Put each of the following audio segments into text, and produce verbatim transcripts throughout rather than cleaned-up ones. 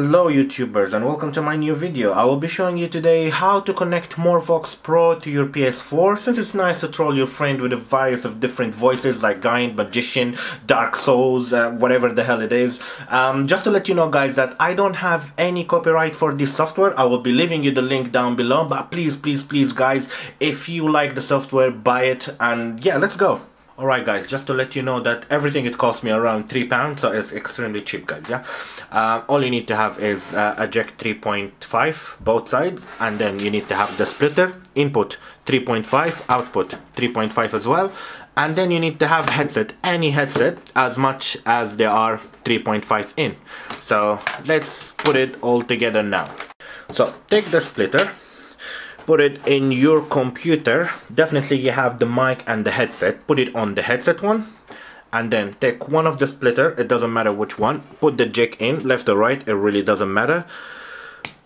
Hello YouTubers and welcome to my new video. I will be showing you today how to connect MorphVox Pro to your P S four, since it's nice to troll your friend with a various of different voices like Giant, Magician, Dark Souls, uh, whatever the hell it is. Um, just to let you know guys that I don't have any copyright for this software. I will be leaving you the link down below, but please, please, please guys, if you like the software, buy it and yeah, let's go. Alright guys, just to let you know that everything it cost me around three pounds, so it's extremely cheap guys, yeah. Uh, all you need to have is uh, a jack three point five, both sides, and then you need to have the splitter, input three point five, output three point five as well, and then you need to have headset, any headset, as much as there are three point five in. So let's put it all together now. So take the splitter, put it in your computer. Definitely you have the mic and the headset, put it on the headset one, and then take one of the splitter, it doesn't matter which one, put the jack in, left or right, it really doesn't matter,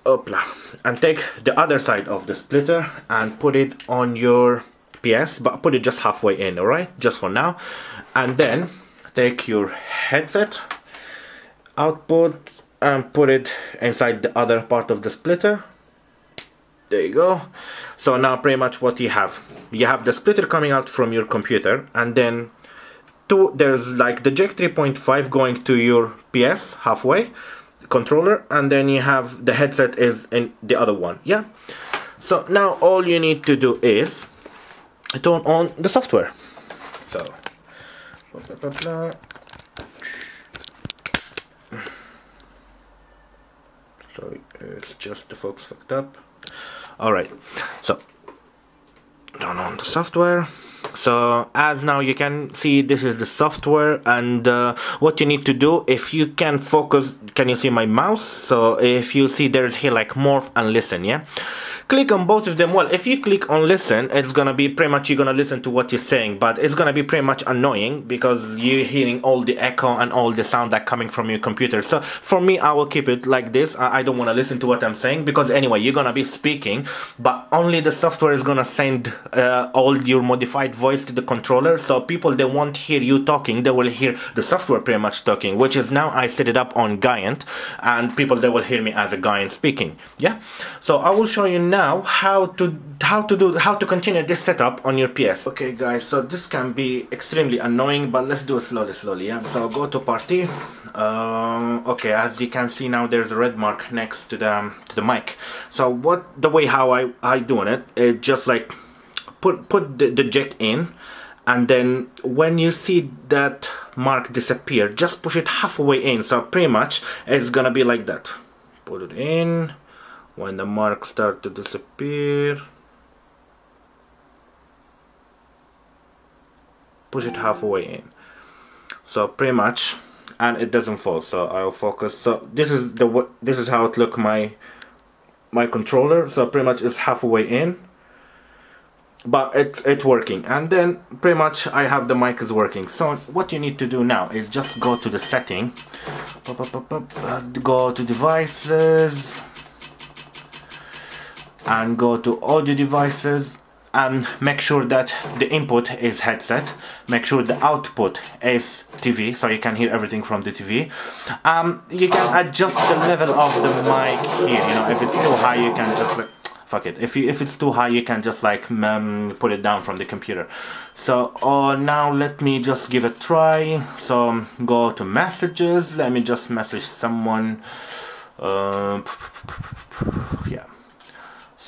Opla. And take the other side of the splitter and put it on your P S, but put it just halfway in, alright, just for now. And then take your headset output and put it inside the other part of the splitter. There you go. So now pretty much what you have, you have the splitter coming out from your computer, and then two, there's like the jack three point five going to your P S halfway controller, and then you have the headset is in the other one, yeah. So now all you need to do is turn on the software. So blah, blah, blah. Sorry, it's just the folks fucked up. Alright, so turn on the software. So as now you can see, this is the software, and uh, what you need to do, if you can focus, can you see my mouse? So if you see there's here like morph and listen, yeah? Click on both of them. Well, if you click on listen, it's gonna be pretty much you're gonna listen to what you're saying, but it's gonna be pretty much annoying because you're hearing all the echo and all the sound that coming from your computer. So for me, I will keep it like this. I don't want to listen to what I'm saying because anyway, you're gonna be speaking, but only the software is gonna send uh, all your modified voice to the controller. So people, they won't hear you talking, they will hear the software pretty much talking, which is now I set it up on Giant, and people, they will hear me as a Giant speaking, yeah. So I will show you now Now how to how to do how to continue this setup on your P S. Okay guys, so this can be extremely annoying, but let's do it slowly, slowly. Yeah. So go to party. Um, okay, as you can see now, there's a red mark next to the um, to the mic. So what the way how I I doing it? It just like put put the, the jack in, and then when you see that mark disappear, just push it halfway in. So pretty much it's gonna be like that. Put it in. When the marks start to disappear, push it halfway in. So pretty much, and it doesn't fall. So I'll focus. So this is the this is how it look my my controller. So pretty much it's halfway in, but it's it's working. And then pretty much I have the mic is working. So what you need to do now is just go to the setting, go to devices, and go to audio devices, and make sure that the input is headset, make sure the output is T V, so you can hear everything from the T V. Um, you can adjust the level of the mic here, you know, if it's too high you can just like, fuck it, if, you, if it's too high you can just like um, put it down from the computer. So uh, now let me just give it a try. So go to messages, let me just message someone, uh, yeah.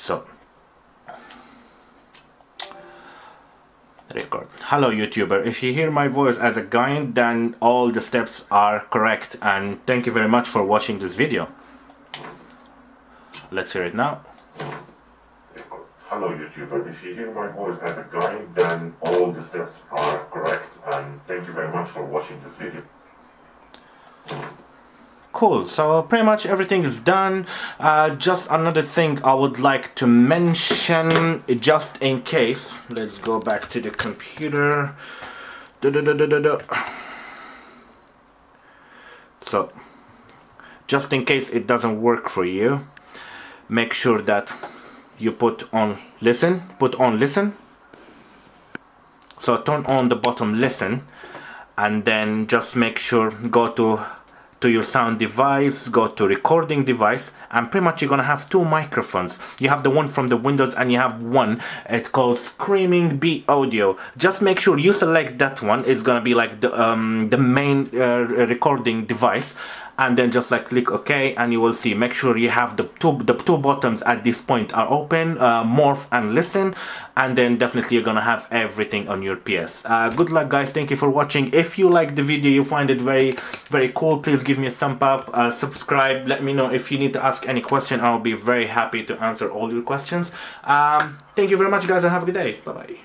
So, record. Hello YouTuber, if you hear my voice as a Giant, then all the steps are correct, and thank you very much for watching this video. Let's hear it now. Hello YouTuber, if you hear my voice as a Giant, then all the steps are correct, and thank you very much for watching this video. Cool, so pretty much everything is done. Uh, just another thing I would like to mention, just in case. Let's go back to the computer. Da, da, da, da, da. So, just in case it doesn't work for you, make sure that you put on listen, put on listen. So turn on the bottom listen, and then just make sure, go to to your sound device, go to recording device, and pretty much you're gonna have two microphones. You have the one from the Windows and you have one, it's called Screaming Bee Audio. Just make sure you select that one. It's gonna be like the, um, the main uh, recording device, and then just like click OK and you will see. Make sure you have the two, the two buttons at this point are open, uh, morph and listen, and then definitely you're gonna have everything on your P S. Uh, good luck guys, thank you for watching. If you like the video, you find it very very cool, please give me a thumb up, uh, subscribe, let me know if you need to ask any question. I'll be very happy to answer all your questions. Um, thank you very much guys and have a good day. Bye bye.